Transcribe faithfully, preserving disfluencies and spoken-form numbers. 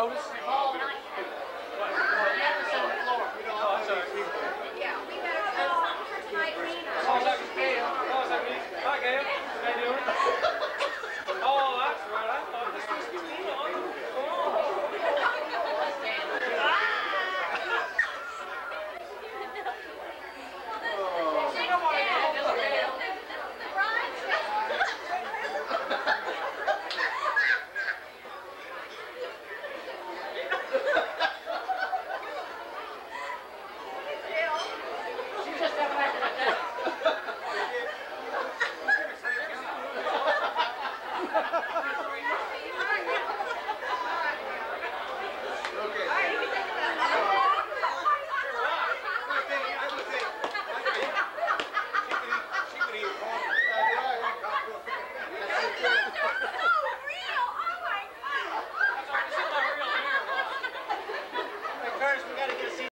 goes.